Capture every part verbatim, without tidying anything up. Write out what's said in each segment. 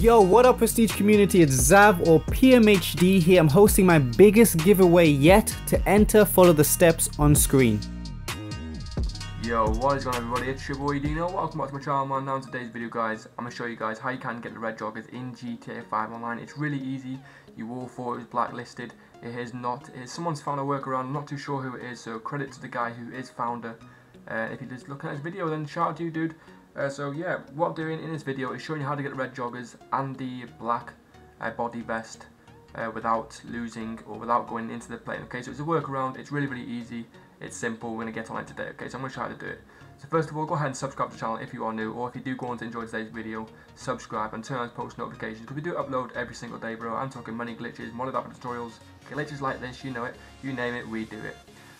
Yo, what up Prestige Community, it's Zav or P M H D here. I'm hosting my biggest giveaway yet. To enter, follow the steps on screen. Yo, what is going on everybody, it's your boy Dino. Welcome back to my channel, and now in today's video guys, I'm going to show you guys how you can get the red joggers in G T A five online. It's really easy. You all thought it was blacklisted, it is not. It is, someone's found a workaround, I'm not too sure who it is, so credit to the guy who is founder. Uh, if you're just looking at this video, then shout out to you dude. Uh, so yeah, what I'm doing in this video is showing you how to get the red joggers and the black uh, body vest uh, without losing or without going into the plane. Okay, so it's a workaround, it's really really easy, it's simple, we're going to get on it today. Okay, so I'm going to show you how to do it. So first of all, go ahead and subscribe to the channel if you are new, or if you do go on to enjoy today's video, subscribe and turn on post notifications, because we do upload every single day bro. I'm talking money glitches, modded app tutorials, glitches like this, you know it, you name it, we do it.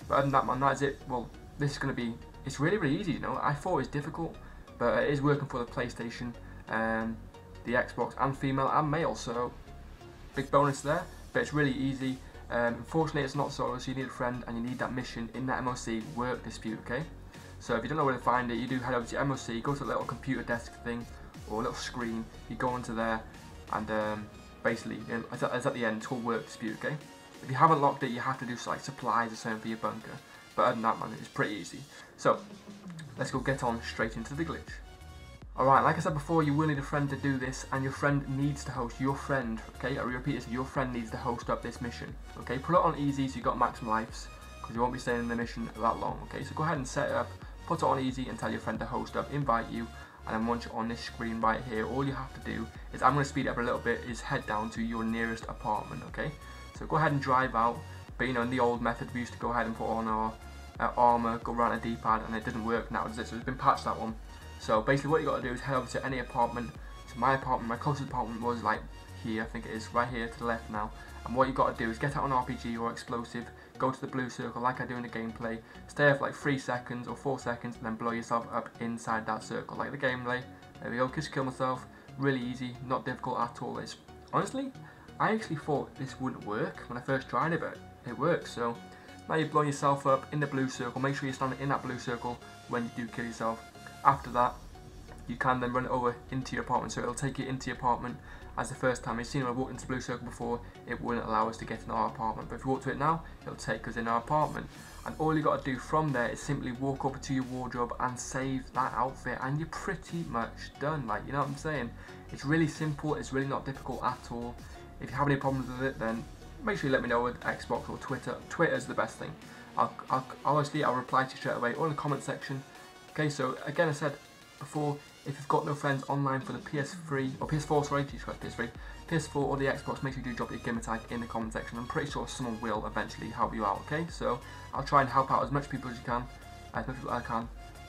But other than that man, that's it. Well, this is going to be, it's really really easy you know, I thought it was difficult, but it is working for the PlayStation, um, the Xbox, and female and male, so big bonus there. But it's really easy. Um, unfortunately, it's not solo, so you need a friend, and you need that mission in that M O C work dispute. Okay. So if you don't know where to find it, you do head over to your M O C, go to the little computer desk thing or little screen. You go onto there, and um, basically, it's at, it's at the end. It's called work dispute. Okay. If you haven't locked it, you have to do like supplies or something for your bunker. But other than that, man, it's pretty easy. So let's go get on straight into the glitch. Alright, like I said before, you will need a friend to do this, and your friend needs to host, your friend, okay, I repeat this, your friend needs to host up this mission, okay, put it on easy so you got maximum lives, because you won't be staying in the mission that long, okay, so go ahead and set it up, put it on easy and tell your friend to host up, invite you, and then once you're on this screen right here, all you have to do is, I'm going to speed it up a little bit, is head down to your nearest apartment, okay, so go ahead and drive out, but you know, in the old method we used to go ahead and put on our Uh, armor, go around a D-pad, and it didn't work now, does it? So it's been patched, that one. So basically what you got to do is head over to any apartment. So my apartment, my closest apartment was like here, I think it is, right here to the left now. And what you got to do is get out an R P G or explosive, go to the blue circle like I do in the gameplay, stay there for like three seconds or four seconds, and then blow yourself up inside that circle like the gameplay. There we go, just kill myself. Really easy, not difficult at all. It's honestly, I actually thought this wouldn't work when I first tried it, but it works. So now you blow yourself up in the blue circle, make sure you stand in that blue circle when you do kill yourself. After that, you can then run it over into your apartment, so it'll take you into your apartment. As the first time, you've seen when I walked into the blue circle before, it wouldn't allow us to get in our apartment, but if you walk to it now, it'll take us in our apartment. And all you got to do from there is simply walk up to your wardrobe and save that outfit, and you're pretty much done, like, you know what I'm saying? It's really simple, it's really not difficult at all. If you have any problems with it, then make sure you let me know with Xbox or Twitter. Twitter's the best thing. I'll, I'll, honestly, I'll reply to you straight away or in the comment section. Okay, so again, I said before, if you've got no friends online for the P S three, or P S four, sorry, P S three, P S four or the Xbox, make sure you do drop your gamer tag in the comment section. I'm pretty sure someone will eventually help you out, okay? So I'll try and help out as much people as you can, as much as I can.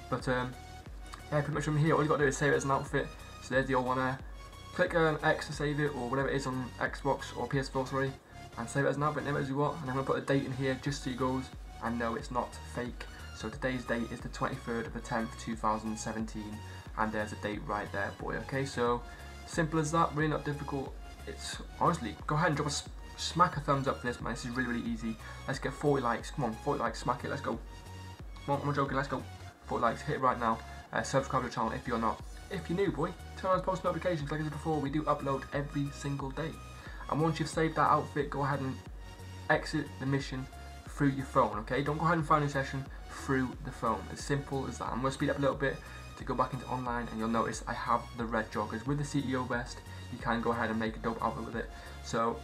But um, yeah, pretty much from here, all you got to do is save it as an outfit. So there's the old one there. Click um, X to save it, or whatever it is on Xbox or P S four, sorry. And save it as an outfit, name it as you want, and I'm going to put a date in here just so you guys and know it's not fake. So today's date is the twenty-third of the tenth two thousand seventeen, and there's a date right there boy. Okay, so simple as that, really not difficult. It's honestly, go ahead and drop a smack a thumbs up for this man, this is really really easy. Let's get forty likes, come on, forty likes, smack it, let's go. Come on, I'm joking, let's go. forty likes, hit it right now. Uh, subscribe to the channel if you're not. If you're new boy, turn on post notifications, like I said before, we do upload every single day. And once you've saved that outfit, go ahead and exit the mission through your phone, okay? Don't go ahead and find a session through the phone. As simple as that. I'm going to speed up a little bit to go back into online, and you'll notice I have the red joggers. With the C E O vest, you can go ahead and make a dope outfit with it. So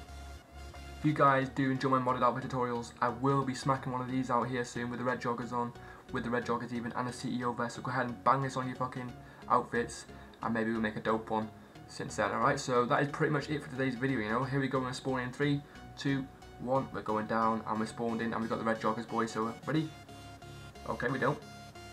if you guys do enjoy my modded outfit tutorials, I will be smacking one of these out here soon with the red joggers on, with the red joggers even, and the C E O vest. So go ahead and bang this on your fucking outfits, and maybe we'll make a dope one since then. Alright, so that is pretty much it for today's video, you know. Here we go, we're going to spawn in three, two, one, we're going down, and we're spawned in, and we've got the red joggers boys, so ready? Okay, we don't,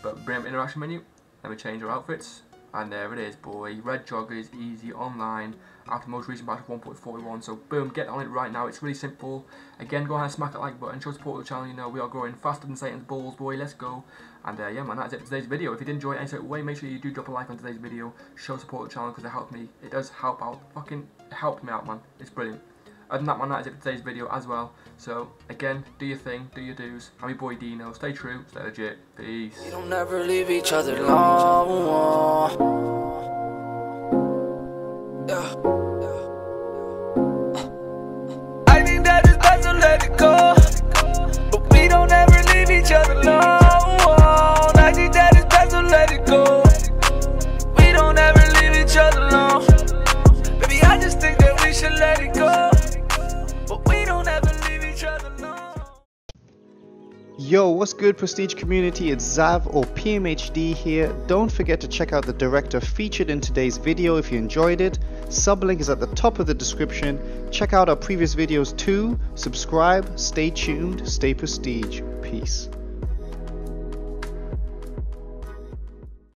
but bring up interaction menu, then we change our outfits, and there it is boy, red joggers, easy, online, after most recent batch one point forty-one, so boom, get on it right now, it's really simple. Again, go ahead and smack that like button, show support to the channel, you know, we are growing faster than Satan's balls boy, let's go. And uh, yeah man, that's it for today's video. If you did enjoy it any sort of way, make sure you do drop a like on today's video, show support to the channel, because it helped me, it does help out, fucking helped me out man, it's brilliant. Other than that man, that is it for today's video as well, so again, do your thing, do your dues, I'm your boy Dino, stay true, stay legit, peace. We don't ever leave each other long. Yeah. each other alone. Like these daddy's past, so let it go. We don't ever leave each other alone. Baby, I just think that we should let it go. But we don't ever leave each other alone. Yo, what's good, Prestige Community? It's Zav or P M H D here. Don't forget to check out the director featured in today's video if you enjoyed it. Sublink is at the top of the description. Check out our previous videos too. Subscribe, stay tuned, stay prestige. Peace.